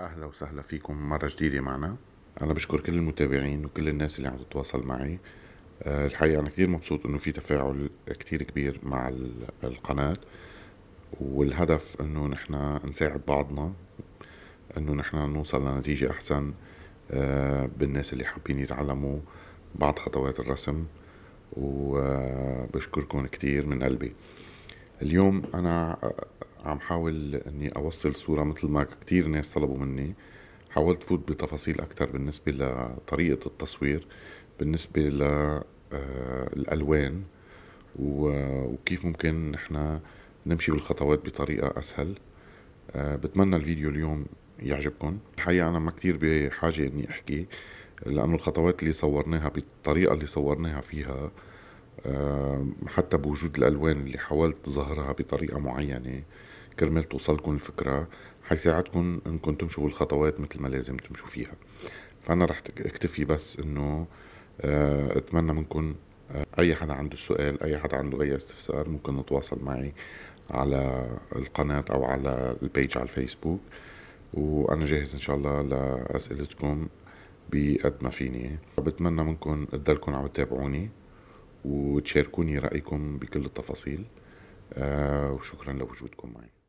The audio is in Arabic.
اهلا وسهلا فيكم مرة جديدة معنا. انا بشكر كل المتابعين وكل الناس اللي عم تتواصل معي. الحقيقة انا كتير مبسوط انه في تفاعل كتير كبير مع القناة، والهدف انه نحن نساعد بعضنا انه نحن نوصل لنتيجة احسن بالناس اللي حابين يتعلموا بعض خطوات الرسم، وبشكركم كتير من قلبي. اليوم انا عم حاول اني اوصل صورة مثل ما كتير ناس طلبوا مني. حاولت فوت بتفاصيل اكتر بالنسبة لطريقة التصوير، بالنسبة للالوان وكيف ممكن نحنا نمشي بالخطوات بطريقة اسهل. بتمنى الفيديو اليوم يعجبكم. الحقيقة انا ما كتير بحاجة اني احكي، لانه الخطوات اللي صورناها بالطريقة اللي صورناها فيها، حتى بوجود الألوان اللي حاولت ظهرها بطريقة معينة كرمال توصلكم الفكرة، حيساعدكم انكم تمشوا الخطوات مثل ما لازم تمشوا فيها. فأنا رح اكتفي بس انه اتمنى منكم اي حدا عنده سؤال، اي حدا عنده اي استفسار، ممكن نتواصل معي على القناة او على البيج على الفيسبوك، وانا جاهز ان شاء الله لأسئلتكم بقد ما فيني. بتمنى منكم تضلكم عم تتابعوني وتشاركوني رأيكم بكل التفاصيل، وشكرا لوجودكم معي.